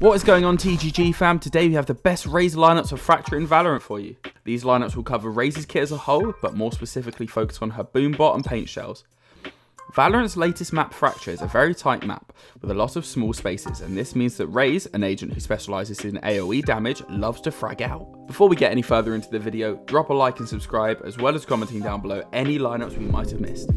What is going on, TGG fam? Today we have the best Raze lineups for Fracture in Valorant for you. These lineups will cover Raze's kit as a whole, but more specifically focus on her Boom Bot and Paint Shells. Valorant's latest map, Fracture, is a very tight map with a lot of small spaces, and this means that Raze, an agent who specialises in AoE damage, loves to frag out. Before we get any further into the video, drop a like and subscribe, as well as commenting down below any lineups we might have missed.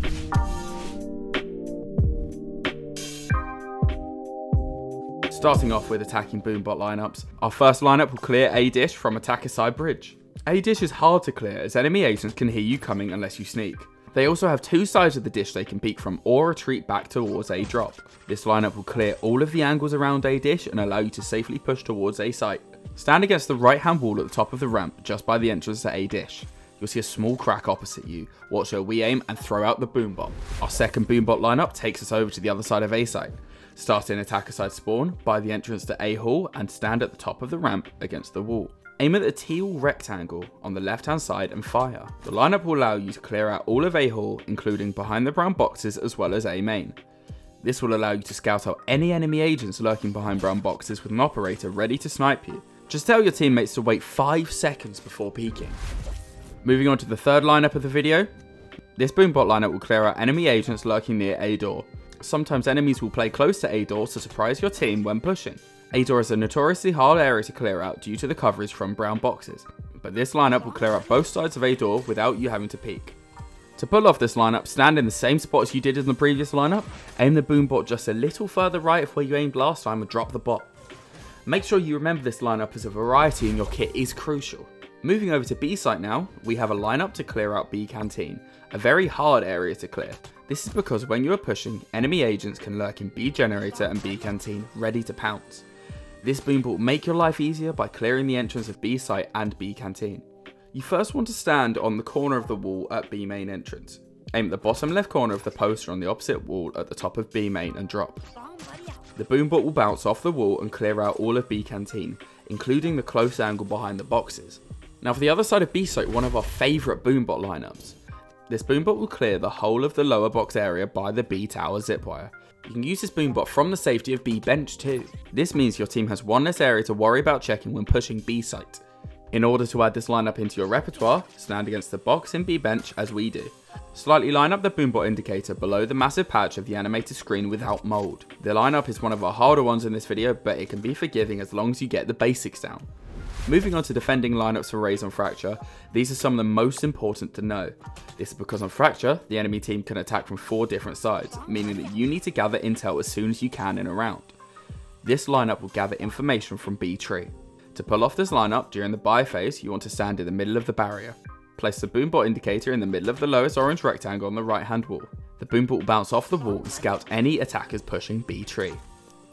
Starting off with attacking Boom Bot lineups, our first lineup will clear A-Dish from attacker side bridge. A-Dish is hard to clear as enemy agents can hear you coming unless you sneak. They also have two sides of the dish they can peek from or retreat back towards A drop. This lineup will clear all of the angles around A dish and allow you to safely push towards A site. Stand against the right hand wall at the top of the ramp just by the entrance to A dish. You'll see a small crack opposite you. Watch her we-aim and throw out the Boom Bot. Our second Boom Bot lineup takes us over to the other side of A site. Start in attacker side spawn, by the entrance to A hall, and stand at the top of the ramp against the wall. Aim at the teal rectangle on the left hand side and fire. The lineup will allow you to clear out all of A hall, including behind the brown boxes as well as A main. This will allow you to scout out any enemy agents lurking behind brown boxes with an operator ready to snipe you. Just tell your teammates to wait 5 seconds before peeking. Moving on to the third lineup of the video. This Boom Bot lineup will clear out enemy agents lurking near A door. Sometimes enemies will play close to A door to surprise your team when pushing. A door is a notoriously hard area to clear out due to the coverage from brown boxes, but this lineup will clear out both sides of A door without you having to peek. To pull off this lineup, stand in the same spot as you did in the previous lineup, aim the Boom Bot just a little further right of where you aimed last time and drop the bot. Make sure you remember this lineup as a variety in your kit is crucial. Moving over to B site now, we have a lineup to clear out B canteen, a very hard area to clear. This is because when you are pushing, enemy agents can lurk in B generator and B canteen, ready to pounce. This Boom Bot will make your life easier by clearing the entrance of B site and B canteen. You first want to stand on the corner of the wall at B main entrance. Aim at the bottom left corner of the poster on the opposite wall at the top of B main and drop. The Boom Bot will bounce off the wall and clear out all of B canteen, including the close angle behind the boxes. Now for the other side of B site, one of our favourite Boom Bot lineups. This Boom Bot will clear the whole of the lower box area by the B tower zipwire. You can use this Boom Bot from the safety of B bench too. This means your team has one less area to worry about checking when pushing B site. In order to add this lineup into your repertoire, stand against the box in B bench as we do. Slightly line up the Boom Bot indicator below the massive patch of the animated screen without mold. The lineup is one of our harder ones in this video, but it can be forgiving as long as you get the basics down. Moving on to defending lineups for Raze on Fracture, these are some of the most important to know. This is because on Fracture, the enemy team can attack from 4 different sides, meaning that you need to gather intel as soon as you can in a round. This lineup will gather information from B tree. To pull off this lineup during the buy phase, you want to stand in the middle of the barrier. Place the Boom Bot indicator in the middle of the lowest orange rectangle on the right hand wall. The Boom Bot will bounce off the wall and scout any attackers pushing B tree.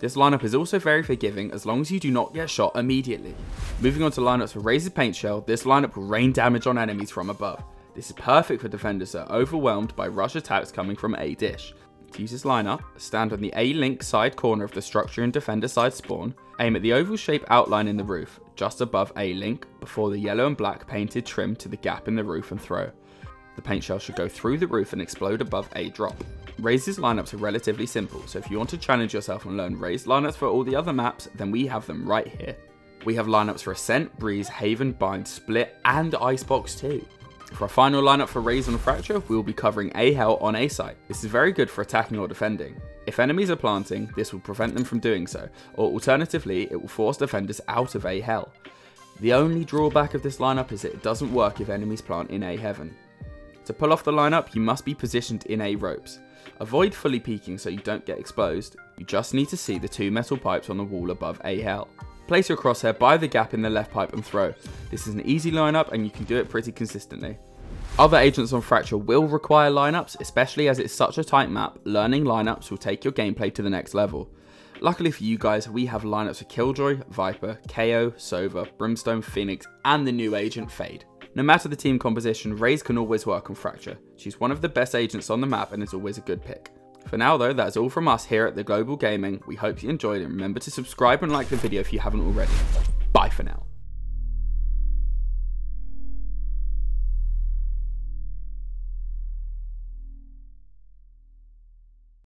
This lineup is also very forgiving as long as you do not get shot immediately. Moving on to lineups for Raze's Paint Shell, this lineup will rain damage on enemies from above. This is perfect for defenders that are overwhelmed by rush attacks coming from A dish. To use this lineup, stand on the A link side corner of the structure in defender side spawn, aim at the oval shape outline in the roof, just above A link, before the yellow and black painted trim to the gap in the roof and throw. The Paint Shell should go through the roof and explode above A drop. Raze's lineups are relatively simple, so if you want to challenge yourself and learn Raze lineups for all the other maps, then we have them right here. We have lineups for Ascent, Breeze, Haven, Bind, Split, and Icebox too. For our final lineup for Raze on Fracture, we will be covering A Hell on A site. This is very good for attacking or defending. If enemies are planting, this will prevent them from doing so, or alternatively, it will force defenders out of A Hell. The only drawback of this lineup is that it doesn't work if enemies plant in A Heaven. To pull off the lineup, you must be positioned in A ropes. Avoid fully peeking so you don't get exposed. You just need to see the 2 metal pipes on the wall above A hell. Place your crosshair by the gap in the left pipe and throw. This is an easy lineup and you can do it pretty consistently. Other agents on Fracture will require lineups, especially as it's such a tight map. Learning lineups will take your gameplay to the next level. Luckily for you guys, we have lineups for Killjoy, Viper, KO, Sova, Brimstone, Phoenix, and the new agent Fade. No matter the team composition, Raze can always work on Fracture. She's one of the best agents on the map and is always a good pick. For now though, that's all from us here at The Global Gaming. We hope you enjoyed and remember to subscribe and like the video if you haven't already. Bye for now.